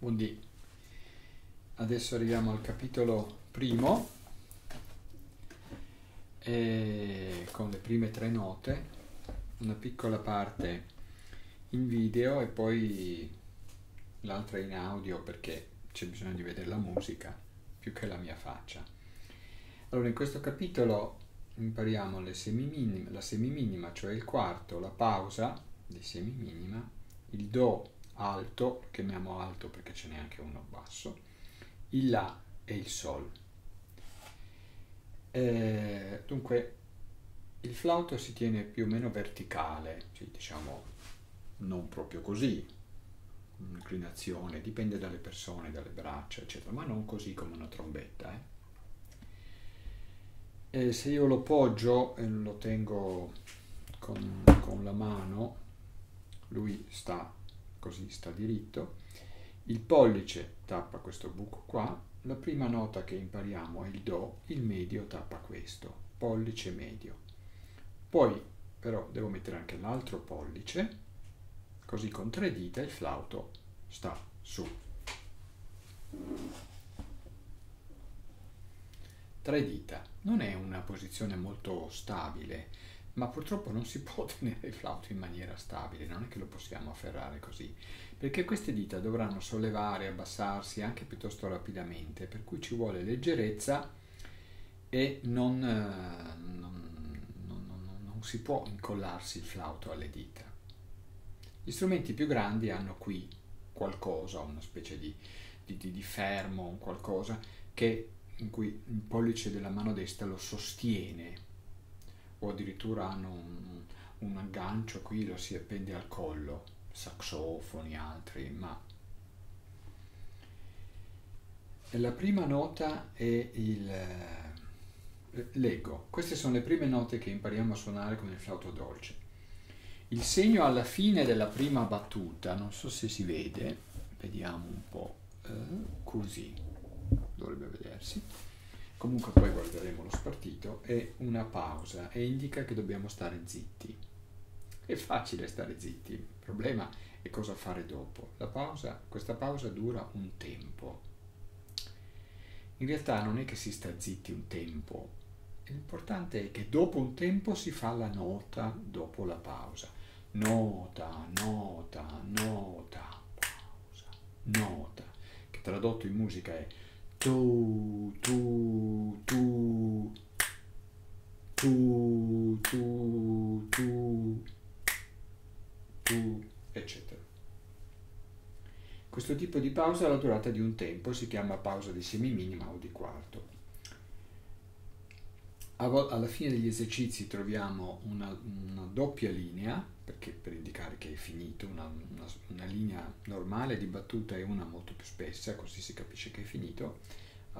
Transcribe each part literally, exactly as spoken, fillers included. U D. Adesso arriviamo al capitolo primo e con le prime tre note, una piccola parte in video e poi l'altra in audio perché c'è bisogno di vedere la musica più che la mia faccia. Allora, in questo capitolo impariamo le semiminime, la semiminima, cioè il quarto, la pausa di semiminima, il do alto, lo chiamiamo alto perché ce n'è anche uno basso, il la e il sol. E dunque il flauto si tiene più o meno verticale, cioè, diciamo non proprio così, un'inclinazione, dipende dalle persone, dalle braccia eccetera, ma non così come una trombetta, eh. E se io lo poggio e lo tengo con, con la mano, lui sta così, sta diritto, il pollice tappa questo buco qua, la prima nota che impariamo è il do, il medio tappa questo, pollice medio. Poi però devo mettere anche l'altro pollice, così con tre dita il flauto sta su. Tre dita, non è una posizione molto stabile, ma purtroppo non si può tenere il flauto in maniera stabile, non è che lo possiamo afferrare così, perché queste dita dovranno sollevare, abbassarsi anche piuttosto rapidamente, per cui ci vuole leggerezza e non, non, non, non, non si può incollarsi il flauto alle dita. Gli strumenti più grandi hanno qui qualcosa, una specie di, di, di, di fermo, un qualcosa che in cui il pollice della mano destra lo sostiene, o addirittura hanno un, un aggancio qui, lo si appende al collo, saxofoni, altri, ma la prima nota è il l'ego. Queste sono le prime note che impariamo a suonare con il flauto dolce. Il segno alla fine della prima battuta, non so se si vede, vediamo un po', così dovrebbe vedersi, comunque poi guarderemo lo spartito, è una pausa e indica che dobbiamo stare zitti. È facile stare zitti, il problema è cosa fare dopo. La pausa, questa pausa dura un tempo. In realtà non è che si sta zitti un tempo, l'importante è che dopo un tempo si fa la nota dopo la pausa. Nota, nota, nota, pausa, nota, che tradotto in musica è tu, tu, tu, tu, tu, tu, tu, eccetera. Questo tipo di pausa ha la durata di un tempo, si chiama pausa di semiminima o di quarto. Alla fine degli esercizi troviamo una, una doppia linea, perché per indicare che è finito, una, una, una linea normale di battuta e una molto più spessa, così si capisce che è finito,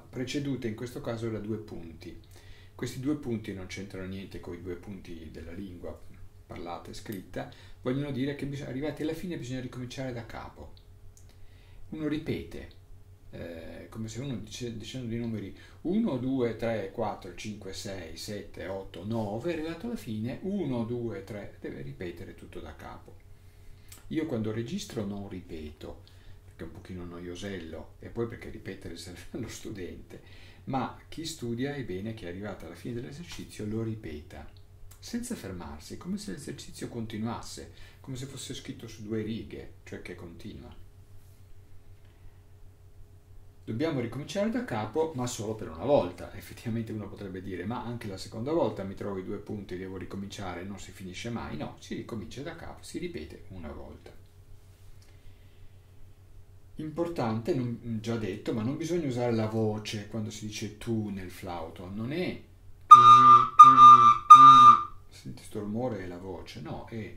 precedute in questo caso da due punti. Questi due punti non c'entrano niente con i due punti della lingua parlata e scritta, vogliono dire che bisogna, arrivati alla fine bisogna ricominciare da capo. Uno ripete, eh, come se uno dice, dicendo dei numeri uno, due, tre, quattro, cinque, sei, sette, otto, nove, arrivato alla fine uno, due, tre, deve ripetere tutto da capo. Io quando registro non ripeto, perché è un pochino noiosello e poi perché ripetere serve allo studente, ma chi studia è bene che arrivato alla fine dell'esercizio lo ripeta, senza fermarsi, come se l'esercizio continuasse, come se fosse scritto su due righe, cioè che continua. Dobbiamo ricominciare da capo, ma solo per una volta. Effettivamente uno potrebbe dire, ma anche la seconda volta mi trovo i due punti, devo ricominciare, non si finisce mai. No, si ricomincia da capo, si ripete una volta. Importante, non, già detto, ma non bisogna usare la voce quando si dice tu nel flauto. Non è... Senti sto rumore e la voce, no, è...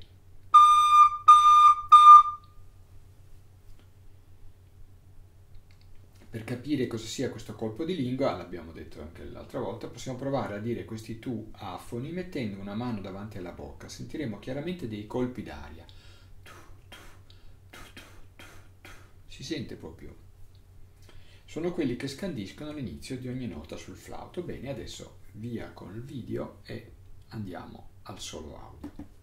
Per capire cosa sia questo colpo di lingua, l'abbiamo detto anche l'altra volta, possiamo provare a dire questi tu afoni mettendo una mano davanti alla bocca. Sentiremo chiaramente dei colpi d'aria. Tu, tu, tu, tu, tu, tu. Si sente proprio. Sono quelli che scandiscono all'inizio di ogni nota sul flauto. Bene, adesso via con il video e andiamo al solo audio.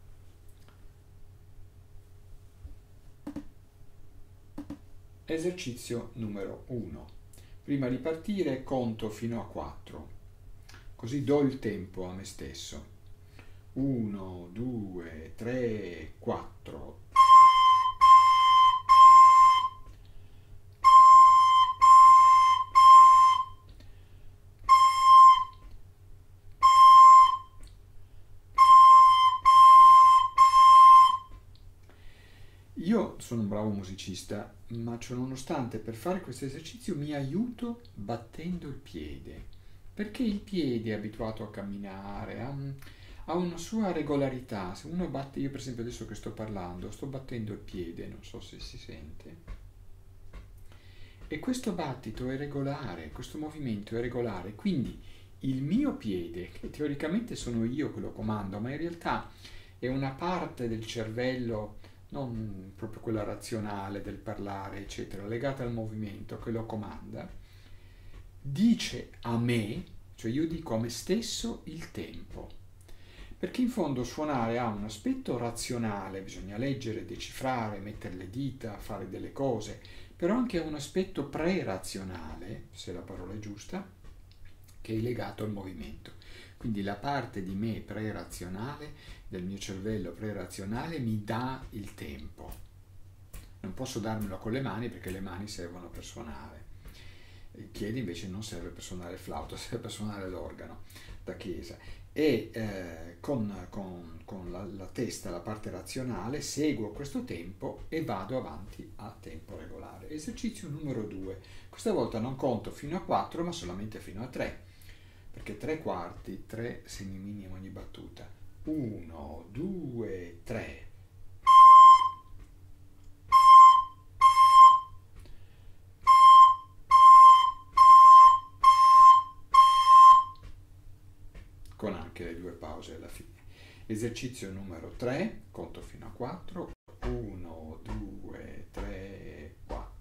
Esercizio numero uno. Prima di partire conto fino a quattro, così do il tempo a me stesso. uno, due, tre, quattro. Io sono un bravo musicista, ma ciononostante per fare questo esercizio mi aiuto battendo il piede, perché il piede è abituato a camminare, a, a una sua regolarità. Se uno batte, io per esempio adesso che sto parlando, sto battendo il piede, non so se si sente, e questo battito è regolare, questo movimento è regolare, quindi il mio piede, che teoricamente sono io che lo comando, ma in realtà è una parte del cervello, non proprio quella razionale del parlare, eccetera, legata al movimento che lo comanda, dice a me, cioè io dico a me stesso il tempo. Perché in fondo suonare ha un aspetto razionale, bisogna leggere, decifrare, mettere le dita, fare delle cose, però anche un aspetto pre-razionale, se la parola è giusta, che è legato al movimento. Quindi la parte di me pre-razionale, del mio cervello pre-razionale, mi dà il tempo. Non posso darmelo con le mani perché le mani servono per suonare. Il piede invece non serve per suonare il flauto, serve per suonare l'organo da chiesa. E eh, con, con, con la, la testa, la parte razionale, seguo questo tempo e vado avanti a tempo regolare. Esercizio numero due. Questa volta non conto fino a quattro, ma solamente fino a tre. Perché tre quarti, tre semiminimi ogni battuta. uno, due, tre. Con anche le due pause alla fine. Esercizio numero tre, conto fino a quattro. uno, due, tre, quattro.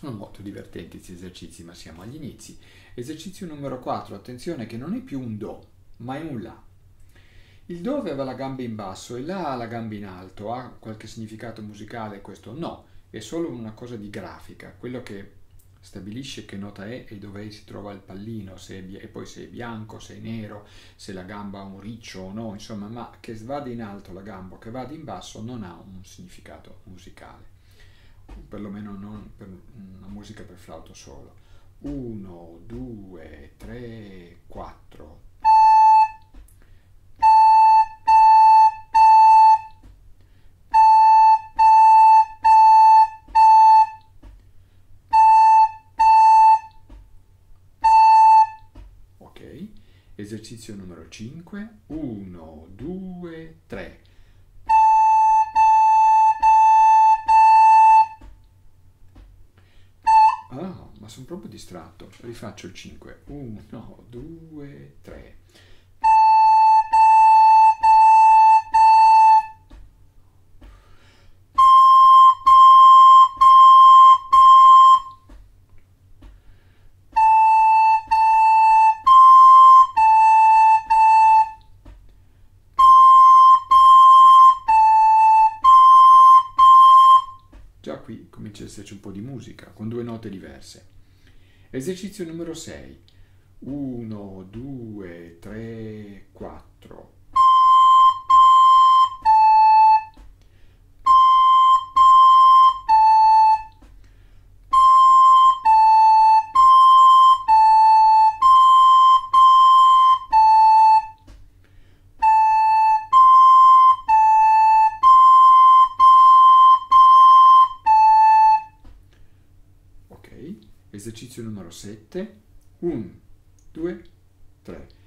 Sono molto divertenti questi esercizi, ma siamo agli inizi. Esercizio numero quattro, attenzione che non è più un do, ma è un la. Il do aveva la gamba in basso e la ha la gamba in alto. Ha qualche significato musicale questo? No, è solo una cosa di grafica. Quello che stabilisce che nota è e dove si trova il pallino, se è, e poi se è bianco, se è nero, se la gamba ha un riccio o no, insomma, ma che vada in alto la gamba o che vada in basso non ha un significato musicale. Perlomeno non per una musica per flauto solo. uno, due, tre, quattro. Ok, esercizio numero cinque. uno, due, tre. Ah, ma sono proprio distratto. Rifaccio il cinque. uno, due, tre. Qui comincia ad esserci un po' di musica, con due note diverse. Esercizio numero sei. uno, due, tre, quattro. Esercizio numero sette, uno, due, tre.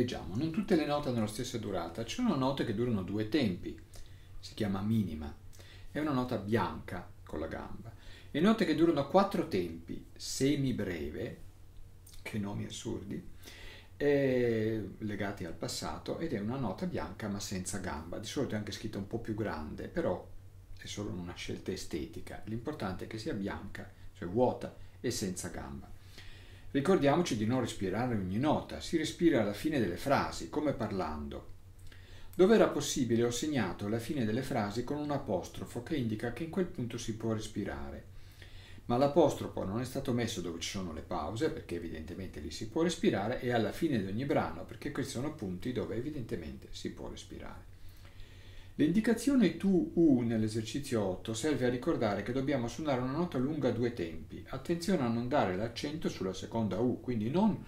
Leggiamo, non tutte le note hanno la stessa durata, ci sono note che durano due tempi, si chiama minima, è una nota bianca con la gamba, e note che durano quattro tempi, semibreve, che nomi assurdi, eh, legati al passato, ed è una nota bianca ma senza gamba, di solito è anche scritta un po' più grande, però è solo una scelta estetica, l'importante è che sia bianca, cioè vuota e senza gamba. Ricordiamoci di non respirare ogni nota, si respira alla fine delle frasi, come parlando. Dove era possibile ho segnato la fine delle frasi con un apostrofo che indica che in quel punto si può respirare. Ma l'apostrofo non è stato messo dove ci sono le pause, perché evidentemente lì si può respirare, e alla fine di ogni brano, perché questi sono punti dove evidentemente si può respirare. L'indicazione tu, u nell'esercizio otto serve a ricordare che dobbiamo suonare una nota lunga due tempi. Attenzione a non dare l'accento sulla seconda u, quindi non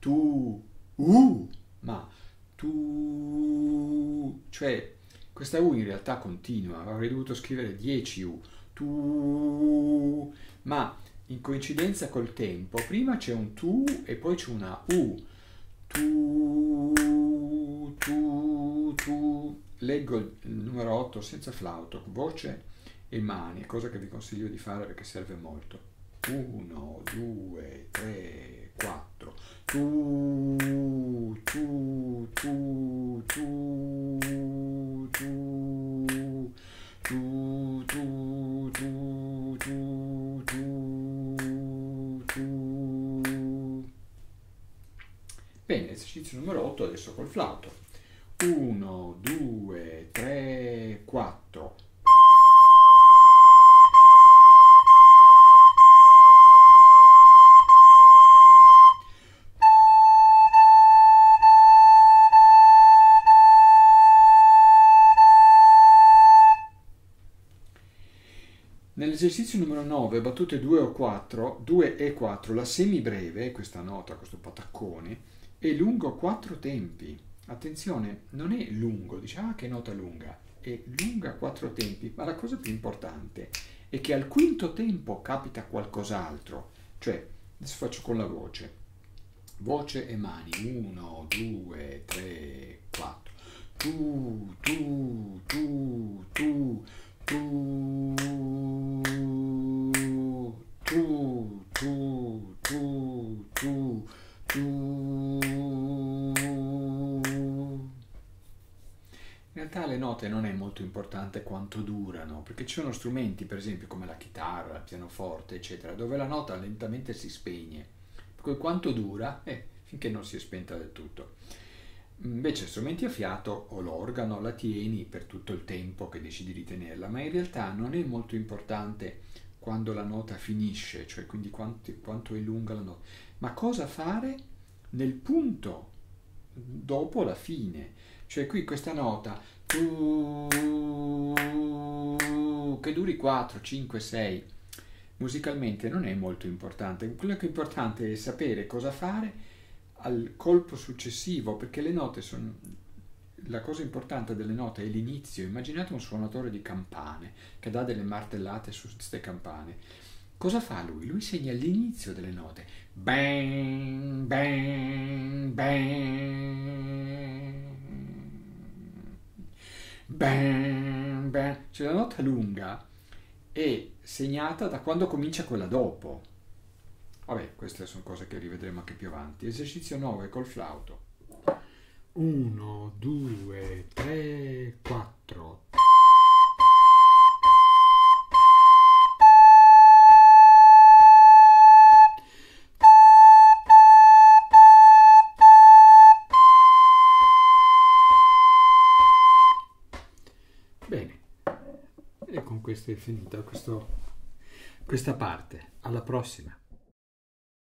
tu, u, ma tu, cioè questa u in realtà continua, avrei dovuto scrivere dieci u, tu, ma in coincidenza col tempo, prima c'è un tu e poi c'è una u, tu, tu, tu. Leggo il numero otto senza flauto, voce e mani, cosa che vi consiglio di fare perché serve molto. uno, due, tre, quattro. Tu, tu, tu, tu, tu, tu, tu, tu, tu, tu, tu, tu. Bene, esercizio numero otto adesso col flauto. uno, due, tre, quattro. Nell'esercizio numero nove, battute due o quattro, due e quattro, la semibreve, questa nota, questo pataccone, è lungo quattro tempi. Attenzione, non è lungo, diciamo ah, che nota lunga, è lunga quattro tempi, ma la cosa più importante è che al quinto tempo capita qualcos'altro, cioè, adesso faccio con la voce, voce e mani, uno, due, tre, quattro, tu, tu, tu, tu, tu, tu, tu, tu, tu, tu. In realtà le note non è molto importante quanto durano, perché ci sono strumenti, per esempio, come la chitarra, il pianoforte, eccetera, dove la nota lentamente si spegne. Per cui quanto dura? Eh, finché non si è spenta del tutto. Invece strumenti a fiato o l'organo la tieni per tutto il tempo che decidi di tenerla, ma in realtà non è molto importante quando la nota finisce, cioè quindi quanto, quanto è lunga la nota. Ma cosa fare nel punto dopo la fine? Cioè qui questa nota che duri quattro, cinque, sei musicalmente non è molto importante, quello che è importante è sapere cosa fare al colpo successivo, perché le note sono, la cosa importante delle note è l'inizio. Immaginate un suonatore di campane che dà delle martellate su queste campane, cosa fa lui? Lui segna l'inizio delle note, bang bang bang bam, bam. Cioè la nota lunga è segnata da quando comincia quella dopo. Vabbè, queste sono cose che rivedremo anche più avanti. Esercizio nove col flauto. uno, due, tre, quattro. È finita questo, questa parte, alla prossima.